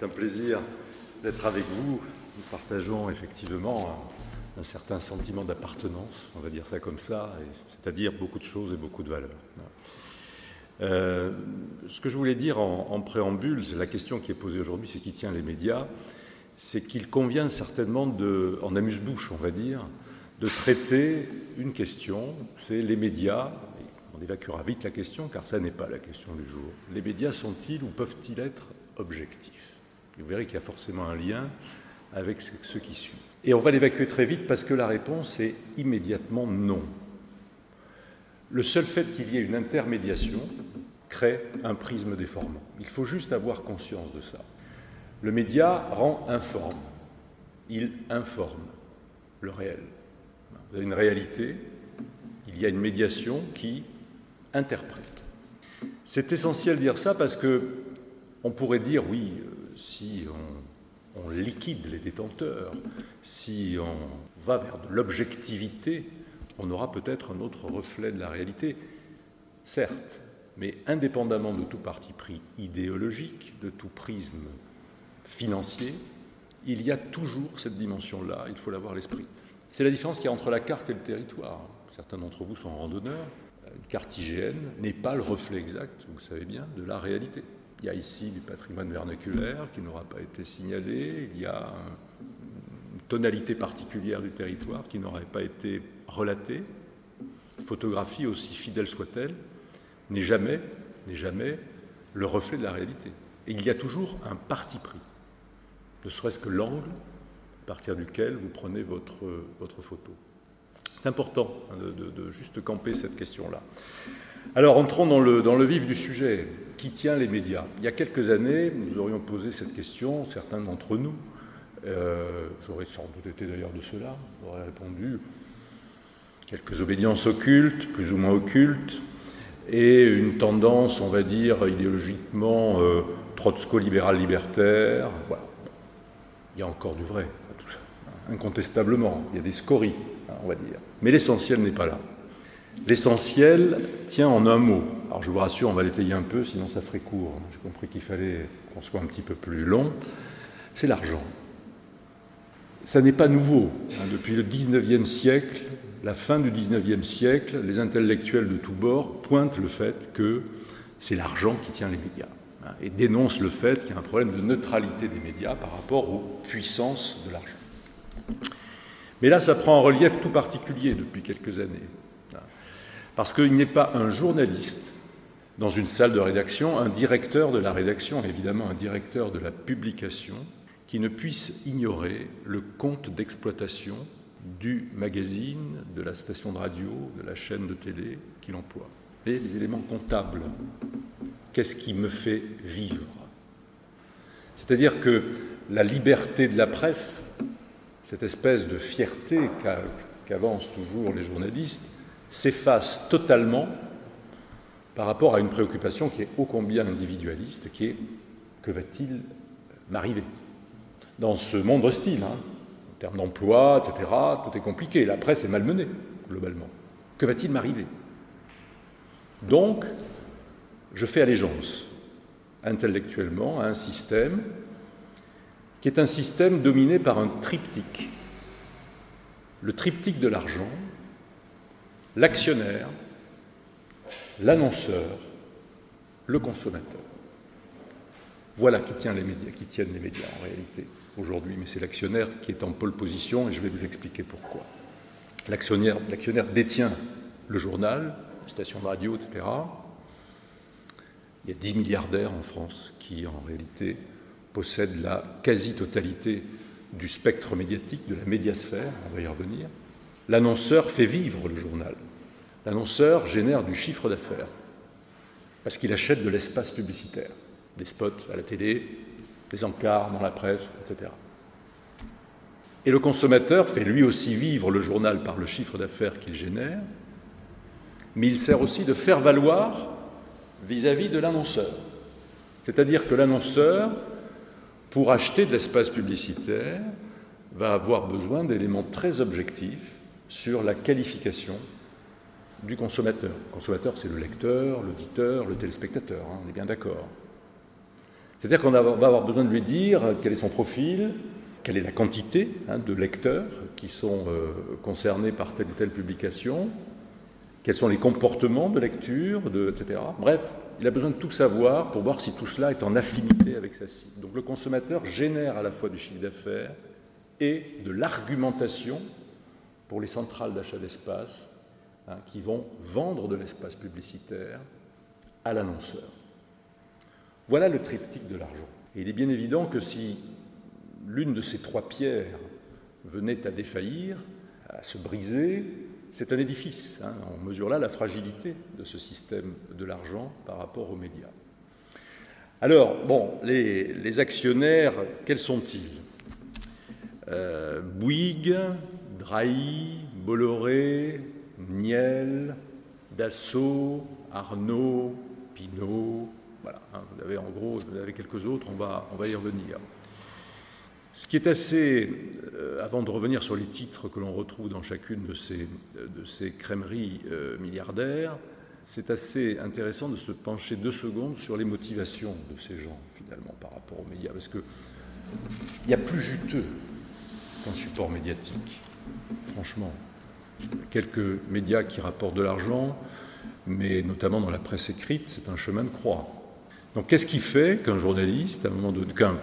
C'est un plaisir d'être avec vous. Nous partageons effectivement un certain sentiment d'appartenance, on va dire ça comme ça, c'est-à-dire beaucoup de choses et beaucoup de valeurs. Ce que je voulais dire en préambule, c'est la question qui est posée aujourd'hui, c'est qui tient les médias, c'est qu'il convient certainement, en amuse-bouche on va dire, de traiter une question, c'est les médias. On évacuera vite la question, car ça n'est pas la question du jour. Les médias sont-ils ou peuvent-ils être objectifs? Vous verrez qu'il y a forcément un lien avec ce qui suit. Et on va l'évacuer très vite parce que la réponse est immédiatement non. Le seul fait qu'il y ait une intermédiation crée un prisme déformant. Il faut juste avoir conscience de ça. Le média rend informe. Il informe le réel. Vous avez une réalité, il y a une médiation qui interprète. C'est essentiel de dire ça parce que on pourrait dire, oui, si on liquide les détenteurs, si on va vers de l'objectivité, on aura peut-être un autre reflet de la réalité. Certes, mais indépendamment de tout parti pris idéologique, de tout prisme financier, il y a toujours cette dimension-là, il faut l'avoir à l'esprit. C'est la différence qu'il y a entre la carte et le territoire. Certains d'entre vous sont randonneurs. Une carte IGN n'est pas le reflet exact, vous le savez bien, de la réalité. Il y a ici du patrimoine vernaculaire qui n'aura pas été signalé, il y a une tonalité particulière du territoire qui n'aurait pas été relatée. Une photographie, aussi fidèle soit-elle, n'est jamais le reflet de la réalité. Et il y a toujours un parti pris, ne serait-ce que l'angle à partir duquel vous prenez votre photo. C'est important de juste camper cette question-là. Alors, entrons dans le vif du sujet. Qui tient les médias? Il y a quelques années, nous aurions posé cette question, certains d'entre nous, j'aurais sans doute été d'ailleurs de ceux-là, j'aurais répondu quelques obédiences occultes, plus ou moins occultes, et une tendance, on va dire, idéologiquement trotsko-libéral-libertaire. Voilà. Il y a encore du vrai à tout ça, incontestablement. Il y a des scories, on va dire. Mais l'essentiel n'est pas là. L'essentiel tient en un mot. Alors je vous rassure, on va l'étayer un peu, sinon ça ferait court. J'ai compris qu'il fallait qu'on soit un petit peu plus long. C'est l'argent. Ça n'est pas nouveau. Depuis le 19e siècle, la fin du 19e siècle, les intellectuels de tous bords pointent le fait que c'est l'argent qui tient les médias et dénoncent le fait qu'il y a un problème de neutralité des médias par rapport aux puissances de l'argent. Mais là, ça prend un relief tout particulier depuis quelques années. Parce qu'il n'est pas un journaliste dans une salle de rédaction, un directeur de la rédaction, évidemment un directeur de la publication, qui ne puisse ignorer le compte d'exploitation du magazine, de la station de radio, de la chaîne de télé qu'il emploie. Et les éléments comptables. Qu'est-ce qui me fait vivre? C'est-à-dire que la liberté de la presse, cette espèce de fierté qu'avancent toujours les journalistes, s'efface totalement par rapport à une préoccupation qui est ô combien individualiste, qui est « que va-t-il m'arriver ?» Dans ce monde hostile, en termes d'emploi, etc., tout est compliqué. La presse est malmenée, globalement. « Que va-t-il m'arriver ?» Donc, je fais allégeance intellectuellement à un système qui est un système dominé par un triptyque. Le triptyque de l'argent, l'actionnaire, l'annonceur, le consommateur. Voilà qui tient les médias, qui tiennent les médias en réalité aujourd'hui, mais c'est l'actionnaire qui est en pole position et je vais vous expliquer pourquoi. L'actionnaire détient le journal, la station de radio, etc. Il y a 10 milliardaires en France qui en réalité possèdent la quasi-totalité du spectre médiatique, de la médiasphère, on va y revenir. L'annonceur fait vivre le journal. L'annonceur génère du chiffre d'affaires parce qu'il achète de l'espace publicitaire, des spots à la télé, des encarts dans la presse, etc. Et le consommateur fait lui aussi vivre le journal par le chiffre d'affaires qu'il génère, mais il sert aussi de faire valoir vis-à-vis de l'annonceur. C'est-à-dire que l'annonceur, pour acheter de l'espace publicitaire, va avoir besoin d'éléments très objectifs sur la qualification du consommateur. Le consommateur, c'est le lecteur, l'auditeur, le téléspectateur, on est bien d'accord. C'est-à-dire qu'on va avoir besoin de lui dire quel est son profil, quelle est la quantité de lecteurs qui sont concernés par telle ou telle publication, quels sont les comportements de lecture, etc. Bref, il a besoin de tout savoir pour voir si tout cela est en affinité avec sa cible. Donc le consommateur génère à la fois du chiffre d'affaires et de l'argumentation pour les centrales d'achat d'espace qui vont vendre de l'espace publicitaire à l'annonceur. Voilà le triptyque de l'argent. Et il est bien évident que si l'une de ces trois pierres venait à défaillir, à se briser, c'est un édifice. On mesure là la fragilité de ce système de l'argent par rapport aux médias. Alors, bon, les actionnaires, quels sont-ils ? Bouygues, Drahi, Bolloré, Niel, Dassault, Arnault, Pinault, voilà. Vous avez en gros, vous avez quelques autres, on va y revenir. Ce qui est assez, avant de revenir sur les titres que l'on retrouve dans chacune de ces crèmeries milliardaires, c'est assez intéressant de se pencher 2 secondes sur les motivations de ces gens, finalement, par rapport aux médias. Parce qu'il n'y a plus juteux qu'un support médiatique, franchement. Quelques médias qui rapportent de l'argent, mais notamment dans la presse écrite, c'est un chemin de croix. Donc qu'est-ce qui fait qu'un journaliste, à un moment donné, qu'un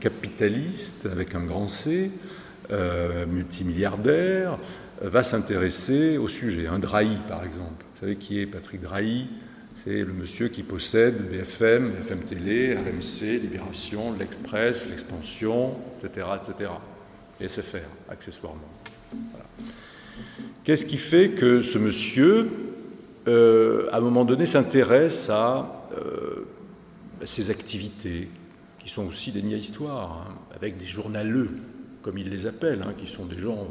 capitaliste avec un grand C, multimilliardaire, va s'intéresser au sujet? Un Drahi, par exemple. Vous savez qui est Patrick Drahi? C'est le monsieur qui possède BFM, BFM Télé, RMC, Libération, L'Express, L'Expansion, etc., etc. Et SFR, accessoirement. Voilà. Qu'est-ce qui fait que ce monsieur, à un moment donné, s'intéresse à ces activités, qui sont aussi des nids à histoire, avec des journaleux, comme ils les appellent, qui sont des gens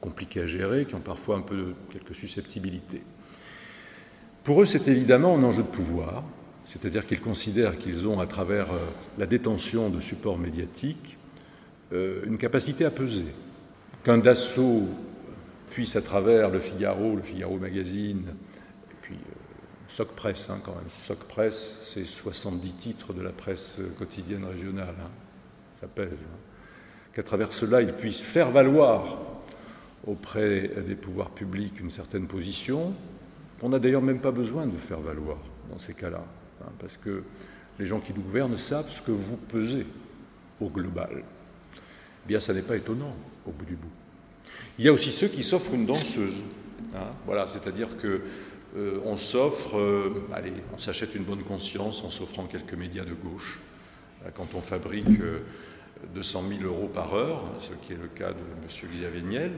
compliqués à gérer, qui ont parfois un peu quelques susceptibilités. Pour eux, c'est évidemment un enjeu de pouvoir, c'est-à-dire qu'ils considèrent qu'ils ont, à travers la détention de supports médiatiques, une capacité à peser. Qu'un Dassault puisse, à travers Le Figaro Magazine, et puis Socpresse, quand même. Socpresse, c'est 70 titres de la presse quotidienne régionale. Ça pèse. Qu'à travers cela, ils puissent faire valoir auprès des pouvoirs publics une certaine position. On n'a d'ailleurs même pas besoin de faire valoir dans ces cas-là, parce que les gens qui nous gouvernent savent ce que vous pesez au global. Eh bien, ça n'est pas étonnant, au bout du bout. Il y a aussi ceux qui s'offrent une danseuse. Voilà, c'est-à-dire qu'on s'offre, allez, on s'achète une bonne conscience en s'offrant quelques médias de gauche. Quand on fabrique 200 000 euros par heure, ce qui est le cas de M. Xavier Niel,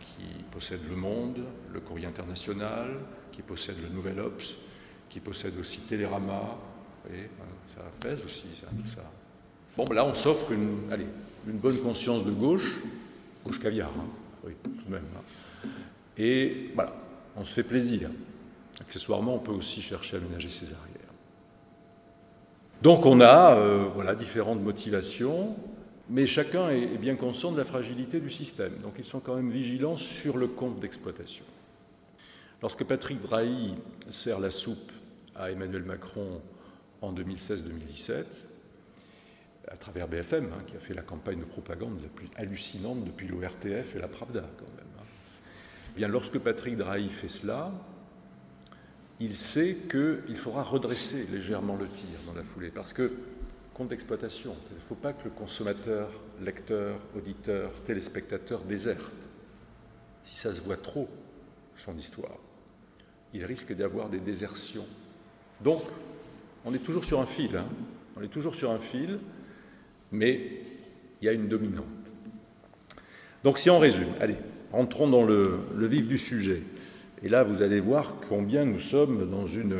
qui possède Le Monde, le Courrier International, qui possède le Nouvel Obs, qui possède aussi Télérama. Vous voyez, ça pèse aussi, ça, tout ça. Bon, ben là, on s'offre une bonne conscience de gauche. Gauche caviar, oui, tout de même. Et voilà, on se fait plaisir. Accessoirement, on peut aussi chercher à ménager ses arrières. Donc on a voilà, différentes motivations, mais chacun est bien conscient de la fragilité du système. Donc ils sont quand même vigilants sur le compte d'exploitation. Lorsque Patrick Drahi sert la soupe à Emmanuel Macron en 2016-2017, à travers BFM, qui a fait la campagne de propagande la plus hallucinante depuis l'ORTF et la Pravda, quand même. Eh bien, lorsque Patrick Drahi fait cela, il sait qu'il faudra redresser légèrement le tir dans la foulée, parce que, compte d'exploitation, il ne faut pas que le consommateur, lecteur, auditeur, téléspectateur déserte. Si ça se voit trop, son histoire, il risque d'avoir des désertions. Donc, on est toujours sur un fil, on est toujours sur un fil. Mais il y a une dominante. Donc si on résume, allez, rentrons dans le vif du sujet. Et là, vous allez voir combien nous sommes dans une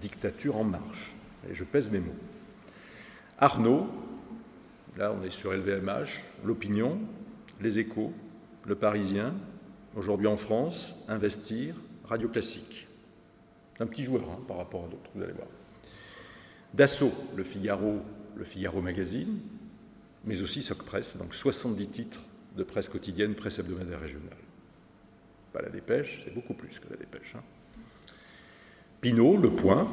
dictature en marche. Et je pèse mes mots. Arnault, là on est sur LVMH, l'Opinion, les Échos, le Parisien, aujourd'hui en France, Investir, Radio Classique. Un petit joueur par rapport à d'autres, vous allez voir. Dassault, Le Figaro Magazine, mais aussi Socpresse, donc 70 titres de presse quotidienne, presse hebdomadaire régionale. Pas la Dépêche, c'est beaucoup plus que la Dépêche. Pinault, Le Point,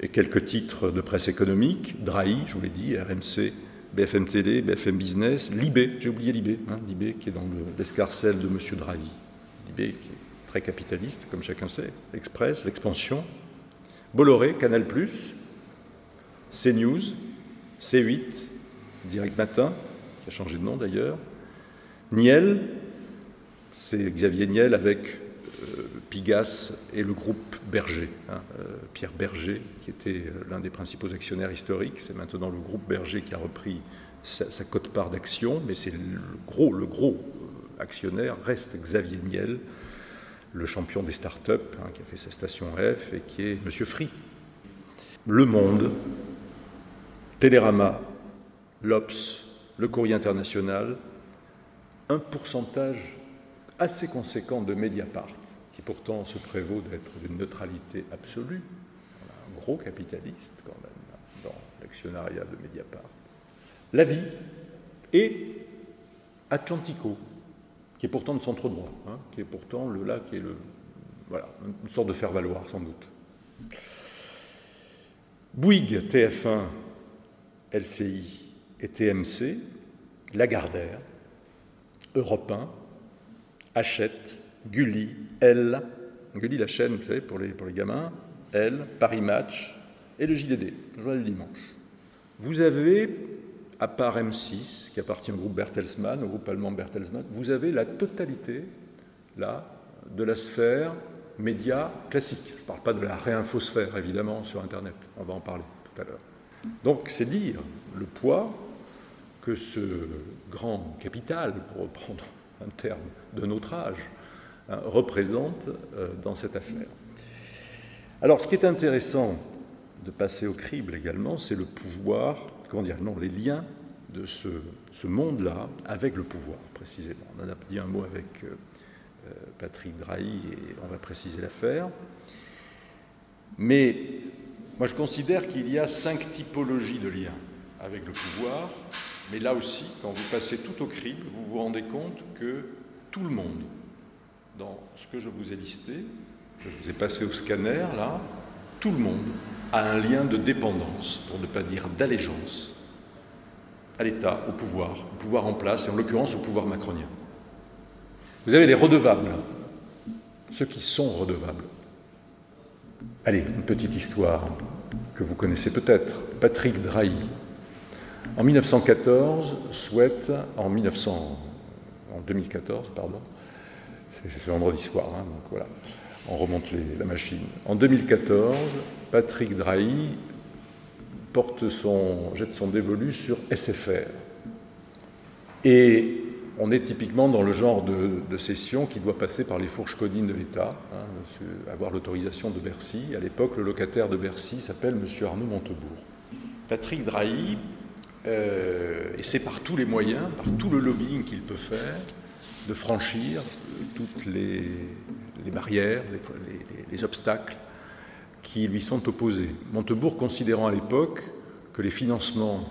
et quelques titres de presse économique, Drahi, je vous l'ai dit, RMC, BFM Télé, BFM Business, Libé, j'ai oublié Libé, hein, Libé qui est dans l'escarcelle de M. Drahi, Libé qui est très capitaliste, comme chacun sait, L'Express, L'Expansion, Bolloré, Canal+, CNews, C8, Direct Matin, qui a changé de nom d'ailleurs, Niel, c'est Xavier Niel avec Pigasse et le groupe Berger, hein, Pierre Berger qui était l'un des principaux actionnaires historiques, c'est maintenant le groupe Berger qui a repris sa quote-part d'action, mais c'est le gros actionnaire reste Xavier Niel, le champion des start-up, hein, qui a fait sa station F et qui est Monsieur Free. Le Monde, Télérama, l'Obs, le Courrier International, un pourcentage assez conséquent de Mediapart, qui pourtant se prévaut d'être d'une neutralité absolue. On a un gros capitaliste quand même dans l'actionnariat de Mediapart. La Vie et Atlantico, qui est pourtant de centre-droit, hein, qui est pourtant voilà, une sorte de faire-valoir sans doute. Bouygues, TF1, LCI et TMC, Lagardère, Europe 1, Hachette, Gulli, Elle, Gulli la chaîne, vous savez, pour les gamins, Elle, Paris Match et le JDD, le journal du dimanche. Vous avez, à part M6, qui appartient au groupe Bertelsmann, au groupe allemand Bertelsmann, vous avez la totalité, là, de la sphère média classique. Je ne parle pas de la réinfosphère, évidemment, sur Internet. On va en parler tout à l'heure. Donc, c'est dire le poids que ce grand capital, pour reprendre un terme de notre âge, hein, représente dans cette affaire. Alors, ce qui est intéressant de passer au crible également, c'est le pouvoir, comment dire, non, les liens de ce monde-là avec le pouvoir, précisément. On en a dit un mot avec Patrick Drahi et on va préciser l'affaire. Mais moi, je considère qu'il y a 5 typologies de liens avec le pouvoir. Mais là aussi, quand vous passez tout au crible, vous vous rendez compte que tout le monde, dans ce que je vous ai listé, que je vous ai passé au scanner, là, tout le monde a un lien de dépendance, pour ne pas dire d'allégeance, à l'État, au pouvoir en place, et en l'occurrence au pouvoir macronien. Vous avez les redevables, ceux qui sont redevables. Allez, une petite histoire que vous connaissez peut-être. Patrick Drahi, en 1914, souhaite, en 2014, pardon, c'est vendredi soir, hein, donc voilà, on remonte la machine. En 2014, Patrick Drahi jette son dévolu sur SFR. Et on est typiquement dans le genre de cession qui doit passer par les fourches codines de l'État, hein, avoir l'autorisation de Bercy. À l'époque, le locataire de Bercy s'appelle M. Arnaud Montebourg. Patrick Drahi essaie par tous les moyens, par tout le lobbying qu'il peut faire, de franchir toutes les barrières, les obstacles qui lui sont opposés. Montebourg considérant à l'époque que les financements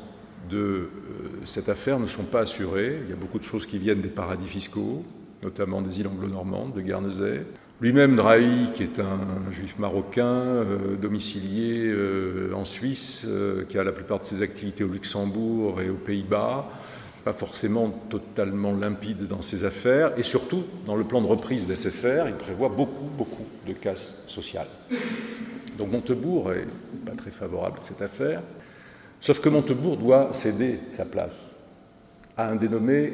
de cette affaire ne sont pas assurés. Il y a beaucoup de choses qui viennent des paradis fiscaux, notamment des îles anglo-normandes, de Guernesey. Lui-même, Drahi, qui est un juif marocain, domicilié en Suisse, qui a la plupart de ses activités au Luxembourg et aux Pays-Bas, pas forcément totalement limpide dans ses affaires, et surtout, dans le plan de reprise d'SFR, il prévoit beaucoup, beaucoup de casse sociale. Donc Montebourg n'est pas très favorable à cette affaire, sauf que Montebourg doit céder sa place à un dénommé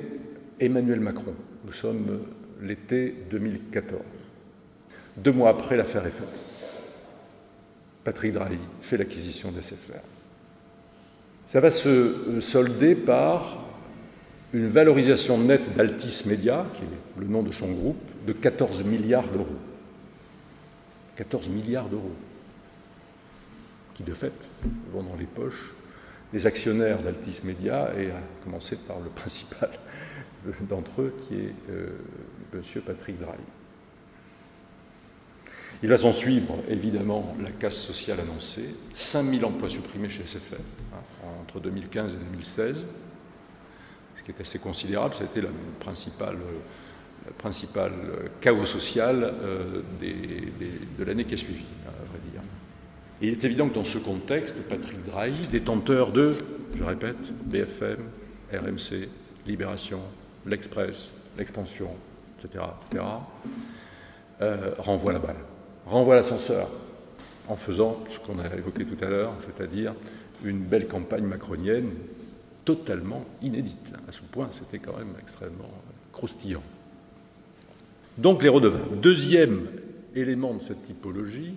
Emmanuel Macron. Nous sommes l'été 2014. 2 mois après, l'affaire est faite. Patrick Drahi fait l'acquisition d'SFR. Ça va se solder par une valorisation nette d'Altis Media, qui est le nom de son groupe, de 14 milliards d'euros. 14 milliards d'euros, qui de fait vont dans les poches des actionnaires d'Altis Media, et à commencer par le principal d'entre eux, qui est M. Patrick Drahi. Il va s'en suivre, évidemment, la casse sociale annoncée, 5000 emplois supprimés chez SFR, hein, entre 2015 et 2016, ce qui est assez considérable. Ça a été le principal chaos social de l'année qui a suivi, à vrai dire. Et il est évident que dans ce contexte, Patrick Drahi, détenteur de, je répète, BFM, RMC, Libération, L'Express, L'Expansion, etc., renvoie la balle, renvoie l'ascenseur, en faisant ce qu'on a évoqué tout à l'heure, c'est-à-dire une belle campagne macronienne totalement inédite. À ce point, c'était quand même extrêmement croustillant. Donc les redevables. Deuxième élément de cette typologie,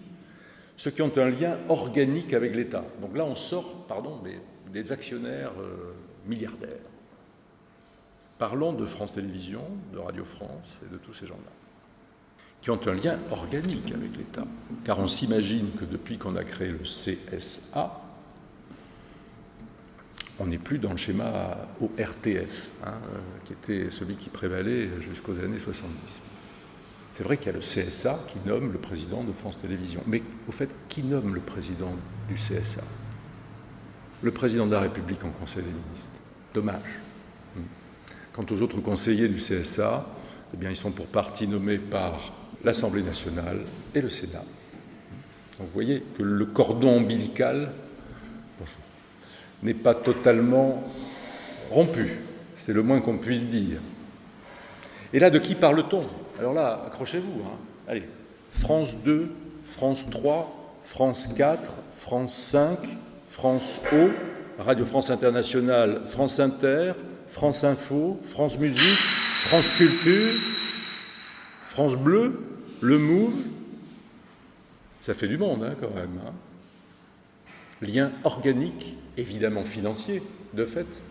ceux qui ont un lien organique avec l'État. Donc là, on sort, pardon, des actionnaires milliardaires. Parlons de France Télévisions, de Radio France et de tous ces gens-là, qui ont un lien organique avec l'État. Car on s'imagine que depuis qu'on a créé le CSA, on n'est plus dans le schéma ORTF, qui était celui qui prévalait jusqu'aux années 70. C'est vrai qu'il y a le CSA qui nomme le président de France Télévisions. Mais au fait, qui nomme le président du CSA? Le président de la République en Conseil des ministres. Dommage. Quant aux autres conseillers du CSA, eh bien, ils sont pour partie nommés par l'Assemblée nationale et le Sénat. Donc vous voyez que le cordon ombilical n'est pas totalement rompu. C'est le moins qu'on puisse dire. Et là, de qui parle-t-on? Alors là, accrochez-vous. Allez, France 2, France 3, France 4, France 5, France O, Radio France Internationale, France Inter, France Info, France Musique, France Culture, France Bleu, Le Move. Ça fait du monde, quand même. Lien organique, évidemment financier, de fait,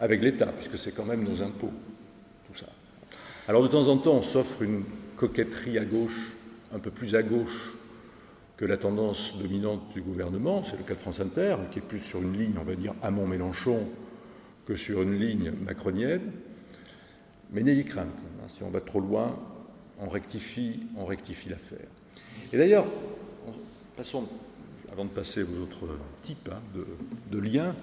avec l'État, puisque c'est quand même nos impôts, tout ça. Alors de temps en temps, on s'offre une coquetterie à gauche, un peu plus à gauche que la tendance dominante du gouvernement, c'est le cas de France Inter, qui est plus sur une ligne, on va dire, Hamon-Mélenchon, que sur une ligne macronienne. Mais n'ayez crainte, si on va trop loin, on rectifie l'affaire. Et d'ailleurs, passons... Avant de passer aux autres types de liens,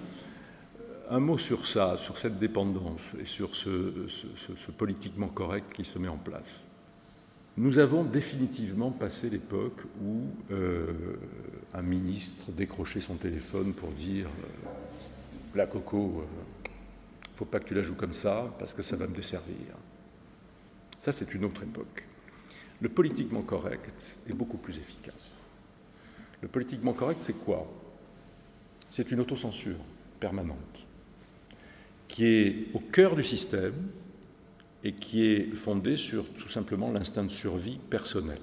un mot sur ça, sur cette dépendance et sur ce politiquement correct qui se met en place. Nous avons définitivement passé l'époque où un ministre décrochait son téléphone pour dire « La coco, faut pas que tu la joues comme ça parce que ça va me desservir ». Ça, c'est une autre époque. Le politiquement correct est beaucoup plus efficace. Le politiquement correct, c'est quoi? C'est une autocensure permanente qui est au cœur du système et qui est fondée sur tout simplement l'instinct de survie personnel.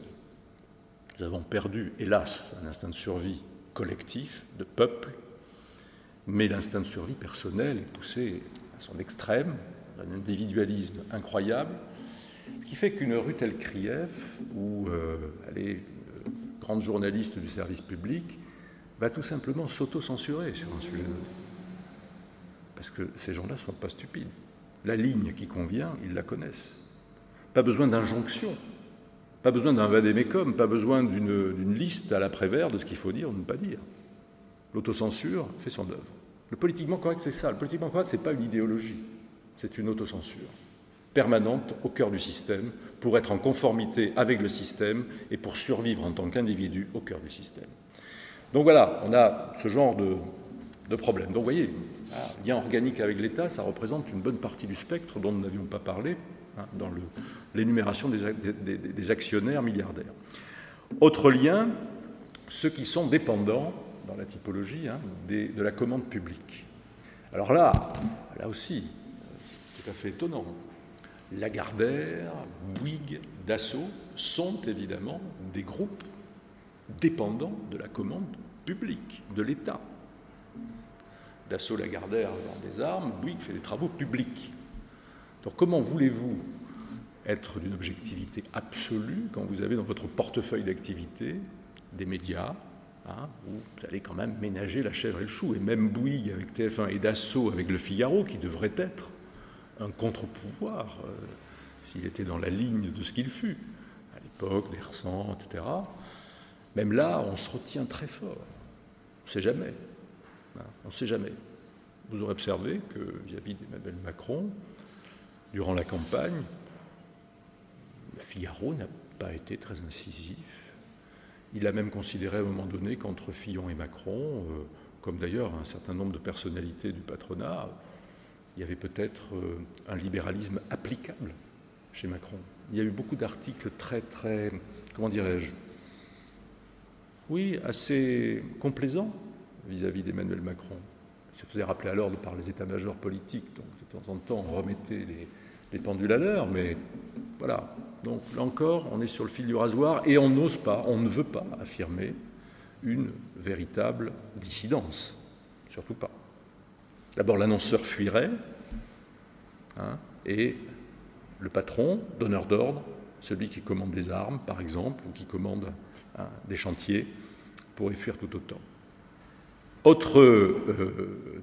Nous avons perdu, hélas, un instinct de survie collectif, de peuple, mais l'instinct de survie personnel est poussé à son extrême, un individualisme incroyable, ce qui fait qu'une rue telle Krief, où elle est... grande journaliste du service public, va tout simplement s'auto-censurer sur un sujet donné. Parce que ces gens-là ne sont pas stupides. La ligne qui convient, ils la connaissent. Pas besoin d'injonction, pas besoin d'un vade-mecum, pas besoin d'une liste à l'après-vert de ce qu'il faut dire ou ne pas dire. L'autocensure fait son œuvre. Le politiquement correct, c'est ça. Le politiquement correct, ce n'est pas une idéologie, c'est une autocensure permanente au cœur du système, pour être en conformité avec le système et pour survivre en tant qu'individu au cœur du système. Donc voilà, on a ce genre de problème. Donc vous voyez, lien organique avec l'État, ça représente une bonne partie du spectre dont nous n'avions pas parlé dans l'énumération des actionnaires milliardaires. Autre lien, ceux qui sont dépendants, dans la typologie, de la commande publique. Alors là aussi, c'est tout à fait étonnant. Lagardère, Bouygues, Dassault sont évidemment des groupes dépendants de la commande publique, de l'État. Dassault, Lagardère vend des armes, Bouygues fait des travaux publics. Donc comment voulez-vous être d'une objectivité absolue quand vous avez dans votre portefeuille d'activité des médias, où vous allez quand même ménager la chèvre et le chou, et même Bouygues avec TF1 et Dassault avec Le Figaro, qui devrait être un contre-pouvoir, s'il était dans la ligne de ce qu'il fut, à l'époque, d'Hersan, etc. Même là, on se retient très fort. On ne sait jamais. On ne sait jamais. Vous aurez observé que vis-à-vis d'Emmanuel Macron, durant la campagne, Le Figaro n'a pas été très incisif. Il a même considéré à un moment donné qu'entre Fillon et Macron, comme d'ailleurs un certain nombre de personnalités du patronat, il y avait peut-être un libéralisme applicable chez Macron. Il y a eu beaucoup d'articles très, comment dirais-je, oui, assez complaisants vis-à-vis d'Emmanuel Macron. Il se faisait rappeler à l'ordre par les états-majors politiques, donc de temps en temps on remettait les pendules à l'heure, mais voilà. Donc là encore, on est sur le fil du rasoir et on n'ose pas, on ne veut pas affirmer une véritable dissidence, surtout pas. D'abord, l'annonceur fuirait, hein, et le patron, donneur d'ordre, celui qui commande des armes, par exemple, ou qui commande des chantiers, pourrait fuir tout autant. Autre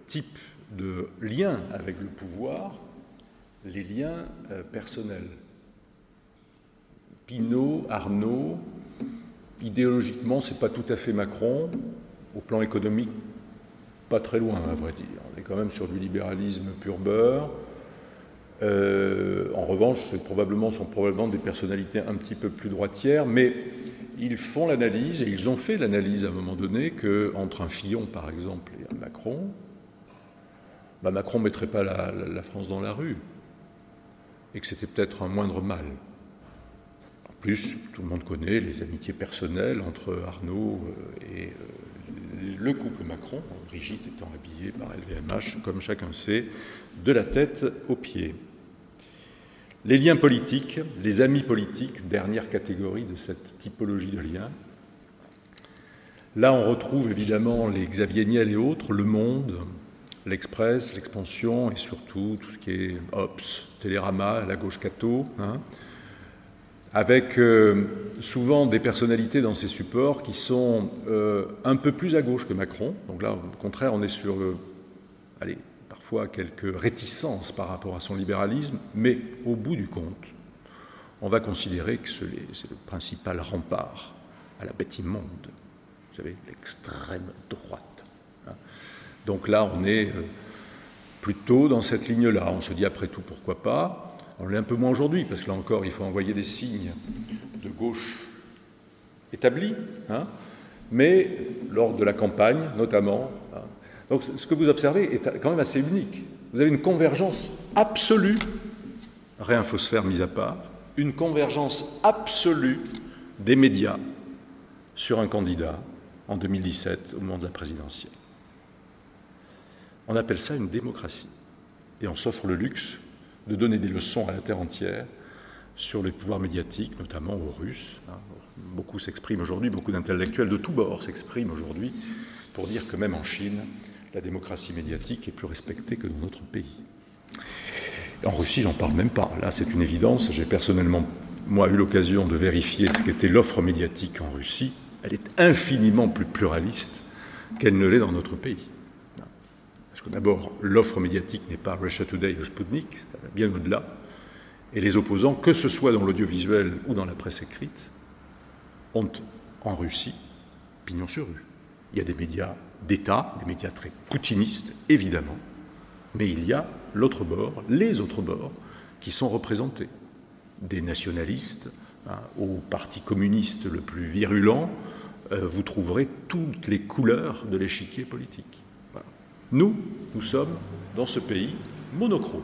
type de lien avec le pouvoir, les liens personnels. Pinault, Arnault, idéologiquement, c'est pas tout à fait Macron, au plan économique, pas très loin, à vrai dire. On est quand même sur du libéralisme pur beurre. En revanche, sont probablement des personnalités un petit peu plus droitières, mais ils font l'analyse, et ils ont fait l'analyse à un moment donné, qu'entre un Fillon, par exemple, et un Macron, bah Macron ne mettrait pas la France dans la rue, et que c'était peut-être un moindre mal. En plus, tout le monde connaît les amitiés personnelles entre Arnault et le couple Macron, Brigitte étant habillée par LVMH, comme chacun sait, de la tête aux pieds. Les liens politiques, les amis politiques, dernière catégorie de cette typologie de liens. Là, on retrouve évidemment les Xavier Niel et autres, Le Monde, L'Express, L'Expansion et surtout tout ce qui est Ops, Télérama, à la gauche catho, hein, avec souvent des personnalités dans ces supports qui sont un peu plus à gauche que Macron. Donc là, au contraire, on est sur allez, parfois quelques réticences par rapport à son libéralisme, mais au bout du compte, on va considérer que c'est le principal rempart à la bête immonde, vous savez, l'extrême droite. Donc là, on est plutôt dans cette ligne-là. On se dit, après tout, pourquoi pas? On l'est un peu moins aujourd'hui, parce que là encore, il faut envoyer des signes de gauche établis, hein, mais lors de la campagne, notamment. Hein. Donc ce que vous observez est quand même assez unique. Vous avez une convergence absolue, réinfosphère mise à part, une convergence absolue des médias sur un candidat en 2017, au moment de la présidentielle. On appelle ça une démocratie. Et on s'offre le luxe de donner des leçons à la terre entière sur les pouvoirs médiatiques, notamment aux Russes. Beaucoup s'expriment aujourd'hui, beaucoup d'intellectuels de tous bords s'expriment aujourd'hui pour dire que même en Chine, la démocratie médiatique est plus respectée que dans notre pays. En Russie, j'en parle même pas. Là, c'est une évidence. J'ai personnellement, moi, eu l'occasion de vérifier ce qu'était l'offre médiatique en Russie. Elle est infiniment plus pluraliste qu'elle ne l'est dans notre pays. Parce que d'abord, l'offre médiatique n'est pas Russia Today ou Sputnik, ça va bien au-delà. Et les opposants, que ce soit dans l'audiovisuel ou dans la presse écrite, ont en Russie pignon sur rue. Il y a des médias d'État, des médias très poutinistes, évidemment, mais il y a l'autre bord, les autres bords, qui sont représentés. Des nationalistes, hein, au parti communiste le plus virulent, vous trouverez toutes les couleurs de l'échiquier politique. Nous, nous sommes dans ce pays monochrome.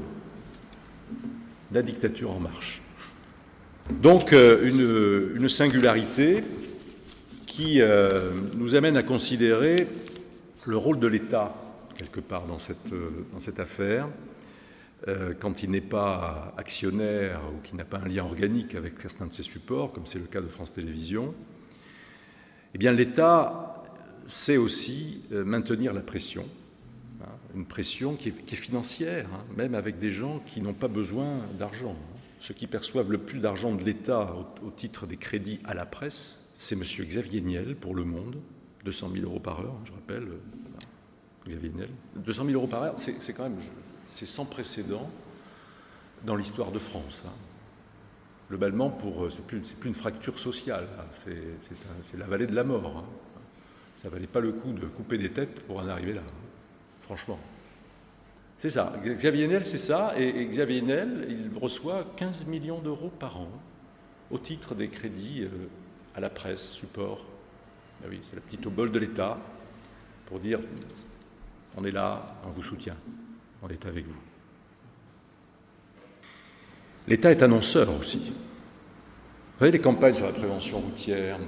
La dictature en marche. Donc une singularité qui nous amène à considérer le rôle de l'État, quelque part, dans cette affaire, quand il n'est pas actionnaire ou qu'il n'a pas un lien organique avec certains de ses supports, comme c'est le cas de France Télévisions. Eh bien, l'État sait aussi maintenir la pression. Une pression qui est financière, hein, même avec des gens qui n'ont pas besoin d'argent. Ceux qui perçoivent le plus d'argent de l'État au titre des crédits à la presse, c'est M. Xavier Niel pour Le Monde, 200 000 € par heure, hein, je rappelle, Xavier Niel. 200 000 € par heure, c'est quand même, c'est sans précédent dans l'histoire de France. Hein. Globalement, c'est plus une fracture sociale, hein, c'est la vallée de la mort. Hein. Ça ne valait pas le coup de couper des têtes pour en arriver là. Hein. Franchement, c'est ça. Xavier Niel, c'est ça. Et Xavier Niel, il reçoit 15 millions d'euros par an au titre des crédits à la presse, support Ben oui, c'est la petite obole de l'État pour dire « on est là, on vous soutient, on est avec vous ». L'État est annonceur aussi. Vous savez, les campagnes sur la prévention routière,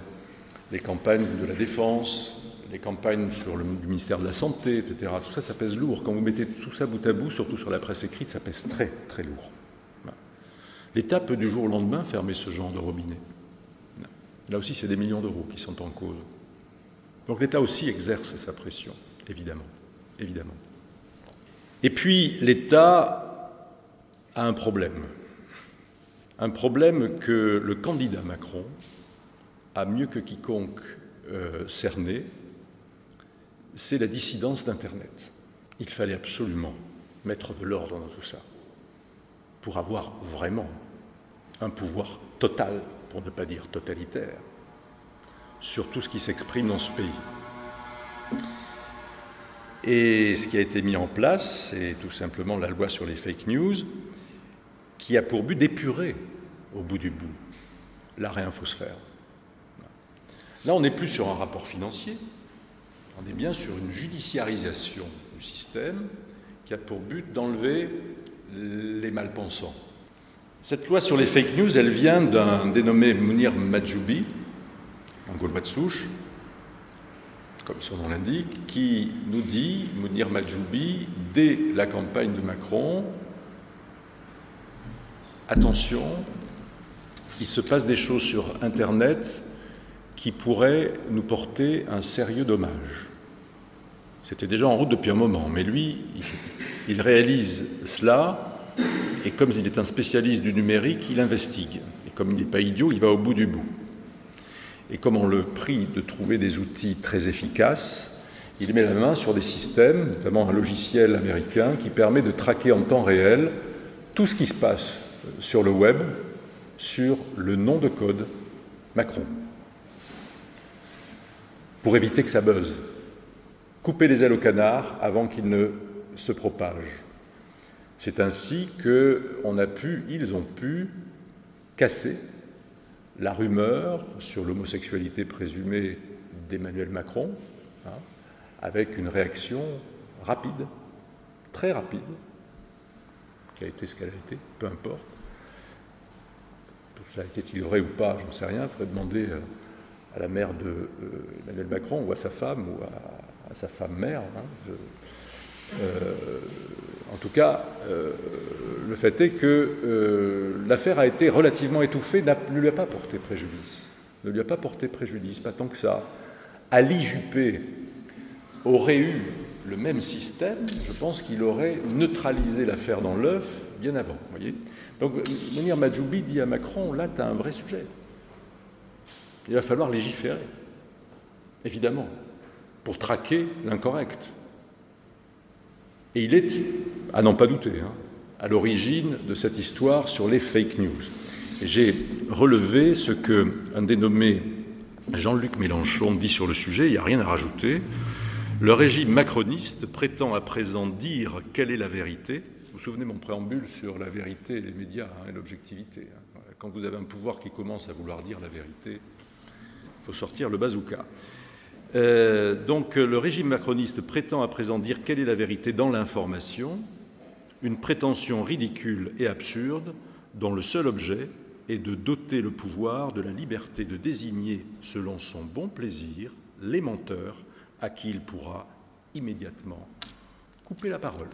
les campagnes de la défense, les campagnes sur du ministère de la Santé, etc. Tout ça, ça pèse lourd. Quand vous mettez tout ça bout à bout, surtout sur la presse écrite, ça pèse très, très lourd. L'État peut du jour au lendemain fermer ce genre de robinet. Là aussi, c'est des millions d'euros qui sont en cause. Donc l'État aussi exerce sa pression, évidemment. Évidemment. Et puis, l'État a un problème. Un problème que le candidat Macron a mieux que quiconque cerné, c'est la dissidence d'Internet. Il fallait absolument mettre de l'ordre dans tout ça pour avoir vraiment un pouvoir total, pour ne pas dire totalitaire, sur tout ce qui s'exprime dans ce pays. Et ce qui a été mis en place, c'est tout simplement la loi sur les fake news, qui a pour but d'épurer, au bout du bout, la réinfosphère. Là, on n'est plus sur un rapport financier, on est bien sur une judiciarisation du système qui a pour but d'enlever les malpensants. Cette loi sur les fake news, elle vient d'un dénommé Mounir Mahjoubi, un Gaulois de souche, comme son nom l'indique, qui nous dit, Mounir Mahjoubi, dès la campagne de Macron, attention, il se passe des choses sur Internet qui pourraient nous porter un sérieux dommage. C'était déjà en route depuis un moment, mais lui, il réalise cela, et comme il est un spécialiste du numérique, il investigue. Et comme il n'est pas idiot, il va au bout du bout. Et comme on le prie de trouver des outils très efficaces, il met la main sur des systèmes, notamment un logiciel américain, qui permet de traquer en temps réel tout ce qui se passe sur le web, sur le nom de code Macron, pour éviter que ça buzz. Couper les ailes au canard avant qu'il ne se propage. C'est ainsi qu'on a pu, ils ont pu, casser la rumeur sur l'homosexualité présumée d'Emmanuel Macron, hein, avec une réaction rapide, très rapide, qui a été ce qu'elle a été, peu importe. Ça a été-il vrai ou pas, j'en sais rien, il faudrait demander à la mère d'Emmanuel Macron ou à sa femme ou à sa femme-mère. Hein, en tout cas, le fait est que l'affaire a été relativement étouffée, ne lui a pas porté préjudice. Ne lui a pas porté préjudice, pas tant que ça. Ali Juppé aurait eu le même système, je pense qu'il aurait neutralisé l'affaire dans l'œuf bien avant. Voyez. Donc, Mounir Mahjoubi dit à Macron, là, tu as un vrai sujet. Il va falloir légiférer, évidemment, pour traquer l'incorrect. Et il est, à n'en pas douter, hein, à l'origine de cette histoire sur les fake news. J'ai relevé ce qu'un dénommé Jean-Luc Mélenchon dit sur le sujet, il n'y a rien à rajouter. Le régime macroniste prétend à présent dire quelle est la vérité. Vous vous souvenez mon préambule sur la vérité et les médias, hein, et l'objectivité. Hein. Quand vous avez un pouvoir qui commence à vouloir dire la vérité, il faut sortir le bazooka. Donc le régime macroniste prétend à présent dire quelle est la vérité dans l'information, une prétention ridicule et absurde dont le seul objet est de doter le pouvoir de la liberté de désigner, selon son bon plaisir, les menteurs à qui il pourra immédiatement couper la parole.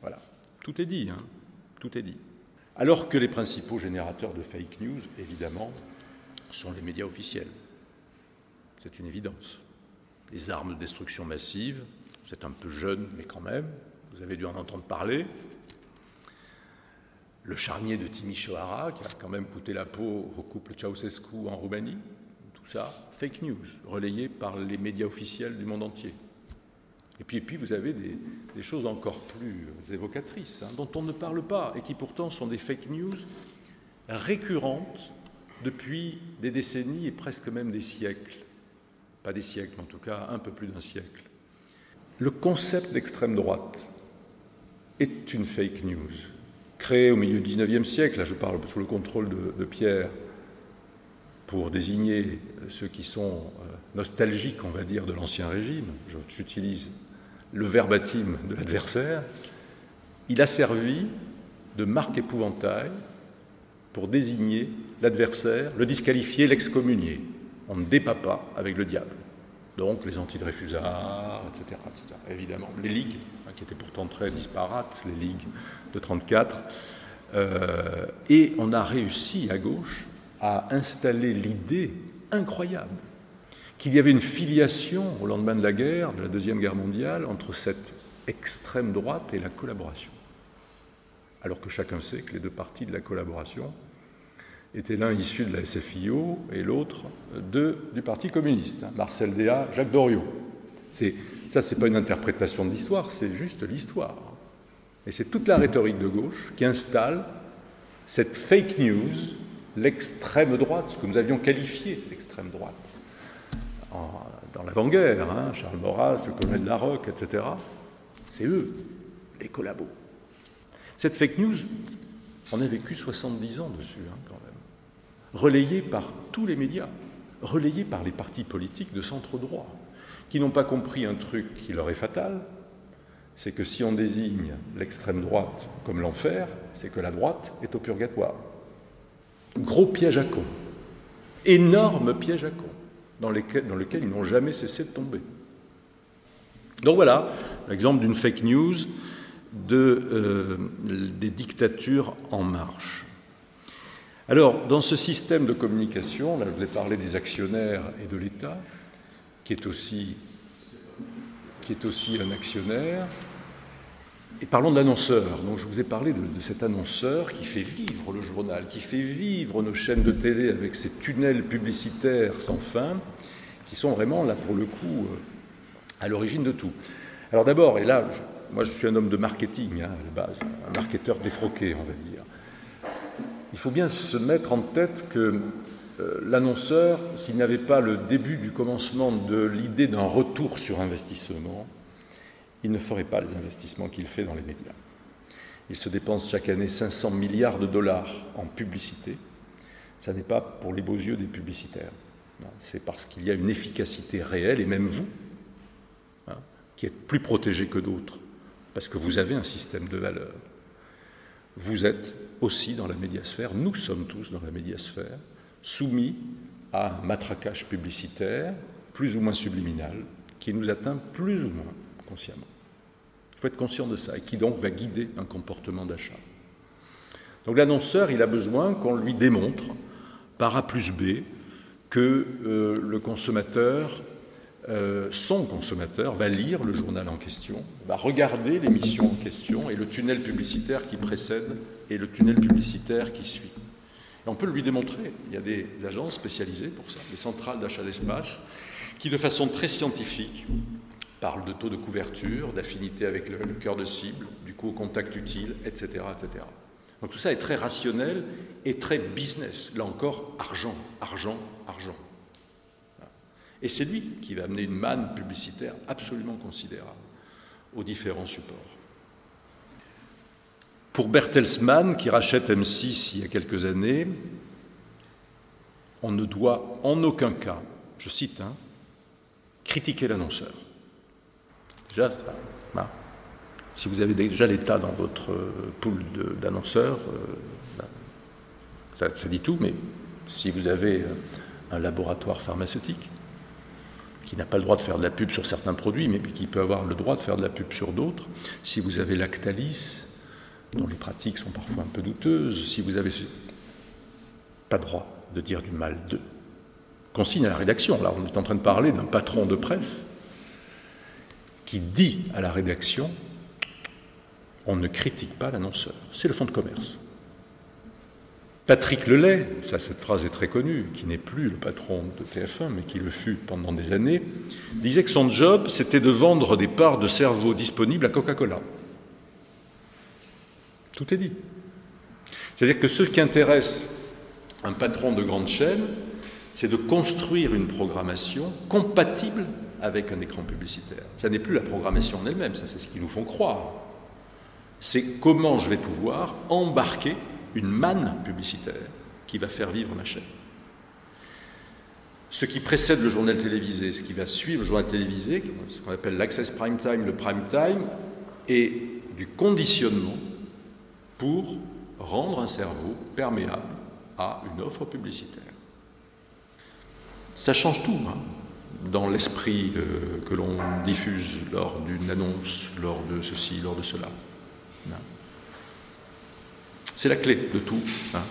Voilà, tout est dit, hein, tout est dit. Alors que les principaux générateurs de fake news, évidemment, sont les médias officiels. C'est une évidence. Les armes de destruction massive, c'est un peu jeune, mais quand même, vous avez dû en entendre parler. Le charnier de Timișoara, qui a quand même coûté la peau au couple Ceausescu en Roumanie, tout ça, fake news, relayé par les médias officiels du monde entier. Et puis vous avez des choses encore plus évocatrices, hein, dont on ne parle pas, et qui pourtant sont des fake news récurrentes depuis des décennies et presque même des siècles. Pas des siècles, en tout cas un peu plus d'un siècle. Le concept d'extrême droite est une fake news, créée au milieu du XIXe siècle, là je parle sous le contrôle de Pierre, pour désigner ceux qui sont nostalgiques, on va dire, de l'Ancien Régime, j'utilise le verbatim de l'adversaire, il a servi de marque épouvantail pour désigner l'adversaire, le disqualifier, l'excommunier. On ne débat pas avec le diable. Donc les antidreyfusards, etc., etc. Évidemment, les ligues, qui étaient pourtant très disparates, les ligues de 1934. Et on a réussi à gauche à installer l'idée incroyable qu'il y avait une filiation au lendemain de la guerre, de la Deuxième Guerre mondiale, entre cette extrême droite et la collaboration. Alors que chacun sait que les deux parties de la collaboration étaient l'un issu de la SFIO et l'autre du Parti communiste. Marcel Déat, Jacques Doriot. Ça, ce n'est pas une interprétation de l'histoire, c'est juste l'histoire. Et c'est toute la rhétorique de gauche qui installe cette fake news, l'extrême droite, ce que nous avions qualifié d'extrême droite, dans l'avant-guerre, Charles Maurras, le colonel Larocque, etc. C'est eux, les collabos. Cette fake news, on a vécu 70 ans dessus, quand même. Relayée par tous les médias, relayée par les partis politiques de centre-droit, qui n'ont pas compris un truc qui leur est fatal, c'est que si on désigne l'extrême droite comme l'enfer, c'est que la droite est au purgatoire. Gros piège à con, énorme piège à con, dans lequel ils n'ont jamais cessé de tomber. Donc voilà l'exemple d'une fake news des dictatures en marche. Alors, dans ce système de communication, là je vous ai parlé des actionnaires et de l'État, qui est aussi un actionnaire. Et parlons de l'annonceur. Donc je vous ai parlé de cet annonceur qui fait vivre le journal, qui fait vivre nos chaînes de télé avec ces tunnels publicitaires sans fin, qui sont vraiment, là pour le coup, à l'origine de tout. Alors d'abord, et là, moi je suis un homme de marketing, à la base, un marketeur défroqué, on va dire. Il faut bien se mettre en tête que l'annonceur, s'il n'avait pas le début du commencement de l'idée d'un retour sur investissement, il ne ferait pas les investissements qu'il fait dans les médias. Il se dépense chaque année 500 milliards de dollars en publicité. Ça n'est pas pour les beaux yeux des publicitaires. C'est parce qu'il y a une efficacité réelle, et même vous, qui êtes plus protégés que d'autres, parce que vous avez un système de valeurs. Vous êtes aussi dans la médiasphère, nous sommes tous dans la médiasphère, soumis à un matraquage publicitaire, plus ou moins subliminal, qui nous atteint plus ou moins consciemment. Il faut être conscient de ça, et qui donc va guider un comportement d'achat. Donc l'annonceur, il a besoin qu'on lui démontre, par A plus B, que le consommateur, son consommateur, va lire le journal en question, va regarder l'émission en question, et le tunnel publicitaire qui précède, et le tunnel publicitaire qui suit. Et on peut lui démontrer, il y a des agences spécialisées pour ça, des centrales d'achat d'espace, qui de façon très scientifique parle de taux de couverture, d'affinité avec le cœur de cible, du coût au contact utile, etc., etc. Donc tout ça est très rationnel et très business. Là encore, argent, argent, argent. Et c'est lui qui va amener une manne publicitaire absolument considérable aux différents supports. Pour Bertelsmann, qui rachète M6 il y a quelques années, on ne doit en aucun cas, je cite, critiquer l'annonceur. Déjà, si vous avez déjà l'État dans votre pool d'annonceurs, ça dit tout, mais si vous avez un laboratoire pharmaceutique qui n'a pas le droit de faire de la pub sur certains produits, mais qui peut avoir le droit de faire de la pub sur d'autres, si vous avez Lactalis, dont les pratiques sont parfois un peu douteuses, si vous avez... Pas droit de dire du mal d'eux. Consigne à la rédaction. Là, on est en train de parler d'un patron de presse qui dit à la rédaction, on ne critique pas l'annonceur. C'est le fonds de commerce. Patrick Lelay, ça, cette phrase est très connue, qui n'est plus le patron de TF1, mais qui le fut pendant des années, disait que son job, c'était de vendre des parts de cerveau disponibles à Coca-Cola. Tout est dit. C'est-à-dire que ce qui intéresse un patron de grande chaîne, c'est de construire une programmation compatible avec un écran publicitaire. Ça n'est plus la programmation en elle-même, ça c'est ce qu'ils nous font croire. C'est comment je vais pouvoir embarquer une manne publicitaire qui va faire vivre ma chaîne. ce qui précède le journal télévisé, ce qui va suivre le journal télévisé, ce qu'on appelle l'access prime time, le prime time, est du conditionnement pour rendre un cerveau perméable à une offre publicitaire. Ça change tout, hein, dans l'esprit que l'on diffuse lors d'une annonce, lors de ceci, lors de cela. C'est la clé de tout. Hein.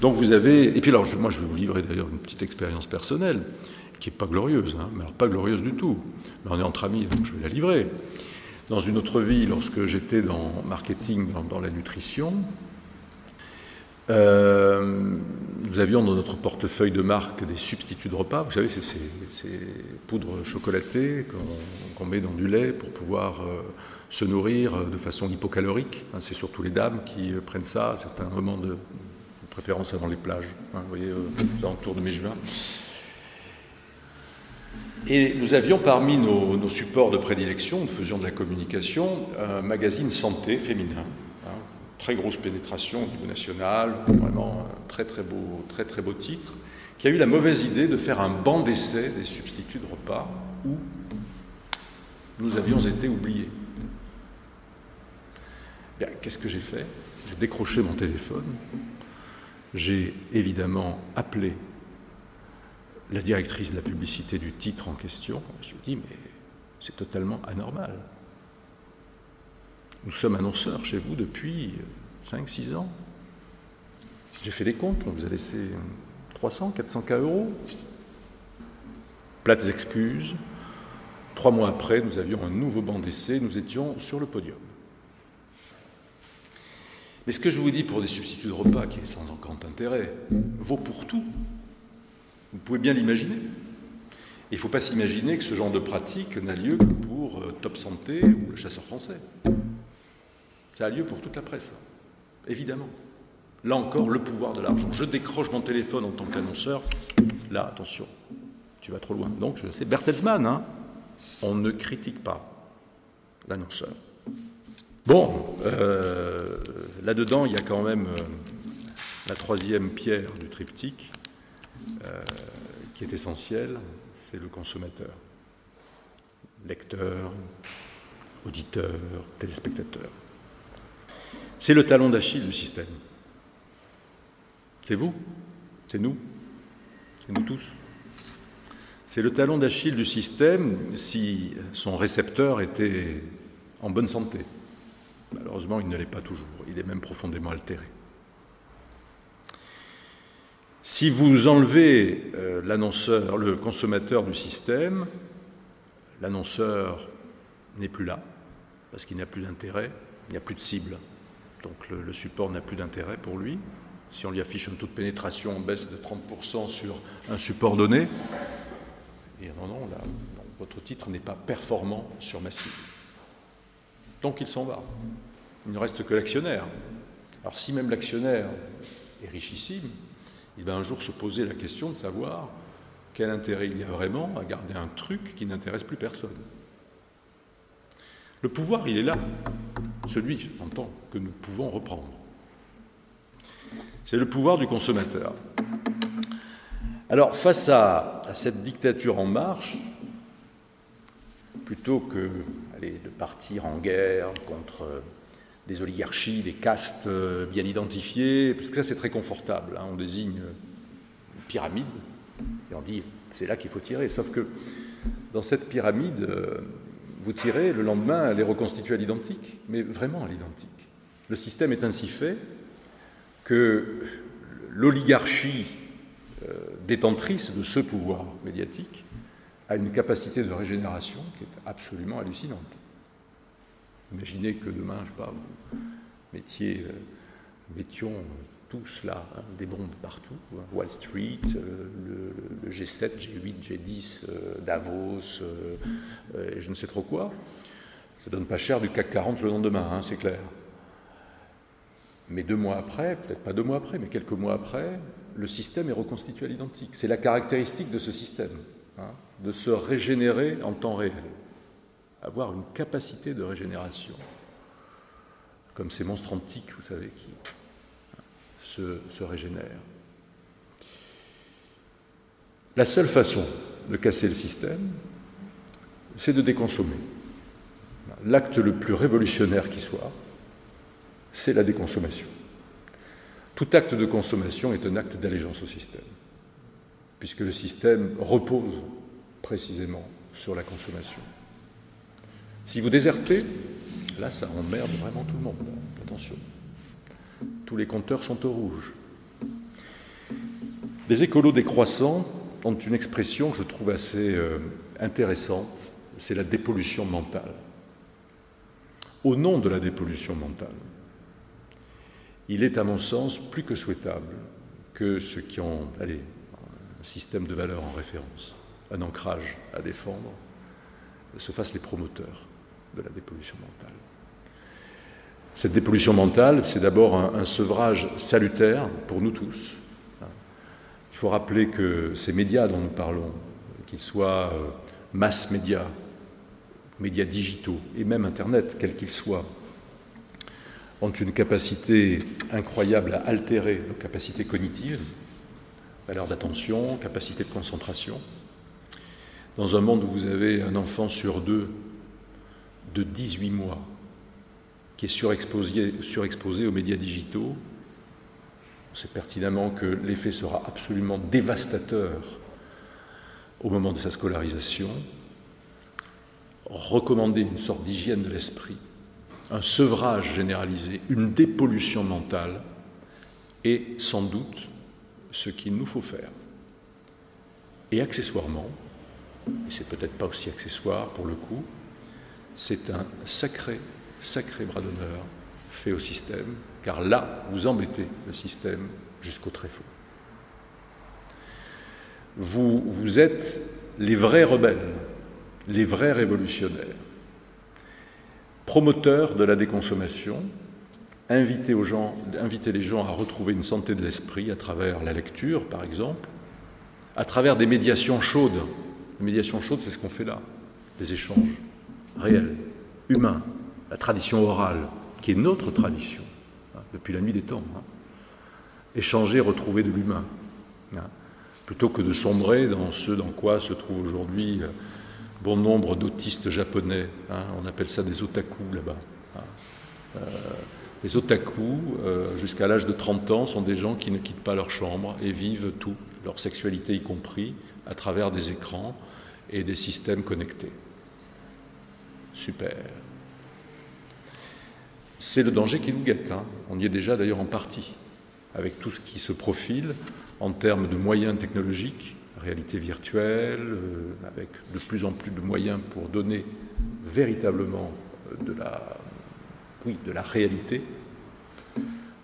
Donc vous avez... Et puis alors, moi je vais vous livrer d'ailleurs une petite expérience personnelle, qui n'est pas glorieuse, hein, mais alors pas glorieuse du tout. Mais on est entre amis, donc je vais la livrer. Dans une autre vie, lorsque j'étais dans marketing, dans la nutrition, nous avions dans notre portefeuille de marque des substituts de repas. Vous savez, c'est ces poudres chocolatées qu'on met dans du lait pour pouvoir se nourrir de façon hypocalorique. Hein, c'est surtout les dames qui prennent ça à certains moments, de préférence avant les plages. Hein, vous voyez, aux alentours de mai-juin. Et nous avions parmi nos supports de prédilection, nous faisions de la communication, un magazine santé féminin, hein, très grosse pénétration au niveau national, vraiment un très très beau titre, qui a eu la mauvaise idée de faire un banc d'essai des substituts de repas où nous avions été oubliés. Qu'est-ce que j'ai fait? J'ai décroché mon téléphone, j'ai évidemment appelé la directrice de la publicité du titre en question. Je lui dis, mais c'est totalement anormal. Nous sommes annonceurs chez vous depuis 5-6 ans. J'ai fait les comptes, on vous a laissé 300-400 €. Plates excuses. 3 mois après, nous avions un nouveau banc d'essai, nous étions sur le podium. Mais ce que je vous dis pour des substituts de repas, qui est sans grand intérêt, vaut pour tout. Vous pouvez bien l'imaginer. Il ne faut pas s'imaginer que ce genre de pratique n'a lieu que pour Top Santé ou Le Chasseur français. Ça a lieu pour toute la presse, évidemment. Là encore, le pouvoir de l'argent. Je décroche mon téléphone en tant qu'annonceur. Là, attention, tu vas trop loin. Donc, c'est Bertelsmann, hein. On ne critique pas l'annonceur. Bon, là-dedans, il y a quand même la troisième pierre du triptyque. Qui est essentiel, c'est le consommateur. Lecteur, auditeur, téléspectateur. C'est le talon d'Achille du système. C'est vous, c'est nous tous. C'est le talon d'Achille du système si son récepteur était en bonne santé. Malheureusement, il ne l'est pas toujours. Il est même profondément altéré. Si vous enlevez l'annonceur, le consommateur du système, l'annonceur n'est plus là, parce qu'il n'a plus d'intérêt, il n'y a plus de cible. Donc le support n'a plus d'intérêt pour lui. Si on lui affiche un taux de pénétration en baisse de 30% sur un support donné, et non, là, non, votre titre n'est pas performant sur ma cible. Donc il s'en va. Il ne reste que l'actionnaire. Alors si même l'actionnaire est richissime, il va un jour se poser la question de savoir quel intérêt il y a vraiment à garder un truc qui n'intéresse plus personne. Le pouvoir, il est là, celui, j'entends, que nous pouvons reprendre. C'est le pouvoir du consommateur. Alors, face à cette dictature en marche, plutôt que de partir en guerre contre... des oligarchies, des castes bien identifiées, parce que ça c'est très confortable, hein. On désigne une pyramide et on dit c'est là qu'il faut tirer, sauf que dans cette pyramide, vous tirez, le lendemain elle est reconstituée à l'identique, mais vraiment à l'identique. Le système est ainsi fait que l'oligarchie détentrice de ce pouvoir médiatique a une capacité de régénération qui est absolument hallucinante. Imaginez que demain, je ne sais pas, vous mettions tous là, hein, des bombes partout, hein, Wall Street, le G7, G8, G10, Davos, et je ne sais trop quoi. Ça ne donne pas cher du CAC 40 le lendemain, hein, c'est clair. Mais 2 mois après, peut-être pas 2 mois après, mais quelques mois après, le système est reconstitué à l'identique. C'est la caractéristique de ce système, hein, de se régénérer en temps réel. Avoir une capacité de régénération, comme ces monstres antiques, vous savez, qui se régénèrent. La seule façon de casser le système, c'est de déconsommer. L'acte le plus révolutionnaire qui soit, c'est la déconsommation. Tout acte de consommation est un acte d'allégeance au système, puisque le système repose précisément sur la consommation. Si vous désertez, là, ça emmerde vraiment tout le monde. Attention. Tous les compteurs sont au rouge. Les écolos décroissants ont une expression que je trouve assez intéressante, c'est la dépollution mentale. Au nom de la dépollution mentale, il est à mon sens plus que souhaitable que ceux qui ont un système de valeurs en référence, un ancrage à défendre, se fassent les promoteurs de la dépollution mentale. Cette dépollution mentale, c'est d'abord un sevrage salutaire pour nous tous. Il faut rappeler que ces médias dont nous parlons, qu'ils soient mass médias, médias digitaux et même Internet, quels qu'ils soient, ont une capacité incroyable à altérer nos capacités cognitives, valeur d'attention, capacité de concentration. Dans un monde où vous avez un enfant sur deux de 18 mois qui est surexposé aux médias digitaux, on sait pertinemment que l'effet sera absolument dévastateur au moment de sa scolarisation. Recommander une sorte d'hygiène de l'esprit, un sevrage généralisé, une dépollution mentale est sans doute ce qu'il nous faut faire. Et accessoirement, et c'est peut-être pas aussi accessoire pour le coup, c'est un sacré bras d'honneur fait au système, car là, vous embêtez le système jusqu'au tréfonds. Vous êtes les vrais rebelles, les vrais révolutionnaires, promoteurs de la déconsommation, inviter les gens à retrouver une santé de l'esprit à travers la lecture, par exemple, à travers des médiations chaudes. La médiation chaude, c'est ce qu'on fait là, des échanges réels, humains, la tradition orale, qui est notre tradition, hein, depuis la nuit des temps. Hein. Échanger, retrouver de l'humain, hein, plutôt que de sombrer dans ce dans quoi se trouve aujourd'hui bon nombre d'autistes japonais. Hein, on appelle ça des otaku là-bas. Hein. Les otaku, jusqu'à l'âge de 30 ans, sont des gens qui ne quittent pas leur chambre et vivent tout, leur sexualité y compris, à travers des écrans et des systèmes connectés. Super. C'est le danger qui nous guette. Hein. On y est déjà d'ailleurs en partie, avec tout ce qui se profile en termes de moyens technologiques, réalité virtuelle, avec de plus en plus de moyens pour donner véritablement de la réalité.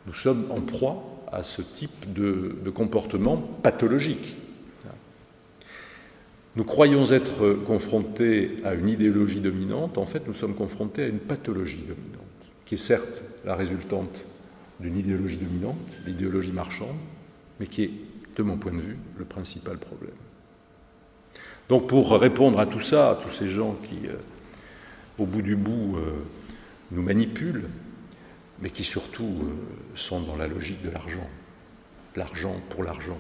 Nous sommes en proie à ce type de comportement pathologique. Nous croyons être confrontés à une idéologie dominante, en fait nous sommes confrontés à une pathologie dominante, qui est certes la résultante d'une idéologie dominante, l'idéologie marchande, mais qui est, de mon point de vue, le principal problème. Donc pour répondre à tout ça, à tous ces gens qui, au bout du bout, nous manipulent, mais qui surtout sont dans la logique de l'argent, l'argent pour l'argent,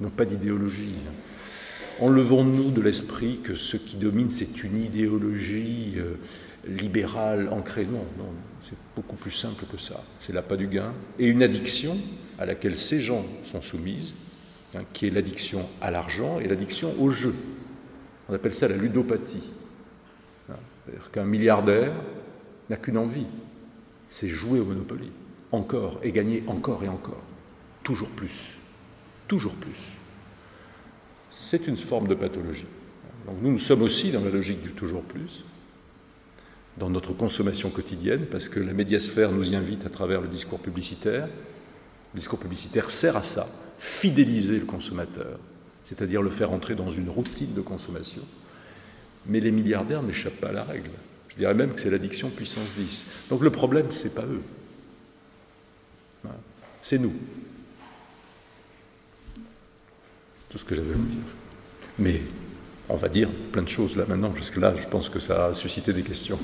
non pas d'idéologie. Enlevons-nous de l'esprit que ce qui domine, c'est une idéologie libérale ancrée. Non, non, c'est beaucoup plus simple que ça. C'est l'appât du gain et une addiction à laquelle ces gens sont soumises, hein, qui est l'addiction à l'argent et l'addiction au jeu. On appelle ça la ludopathie. Hein, c'est-à-dire qu'un milliardaire n'a qu'une envie, c'est jouer au Monopoly, encore, et gagner encore et encore. Toujours plus. Toujours plus. C'est une forme de pathologie. Donc nous sommes aussi dans la logique du toujours plus, dans notre consommation quotidienne, parce que la médiasphère nous y invite à travers le discours publicitaire. Le discours publicitaire sert à ça, fidéliser le consommateur, c'est-à-dire le faire entrer dans une routine de consommation. Mais les milliardaires n'échappent pas à la règle. Je dirais même que c'est l'addiction puissance 10. Donc le problème, ce n'est pas eux. C'est nous. Tout ce que j'avais à vous dire. Mais on va dire plein de choses là maintenant, jusque là, je pense que ça a suscité des questions.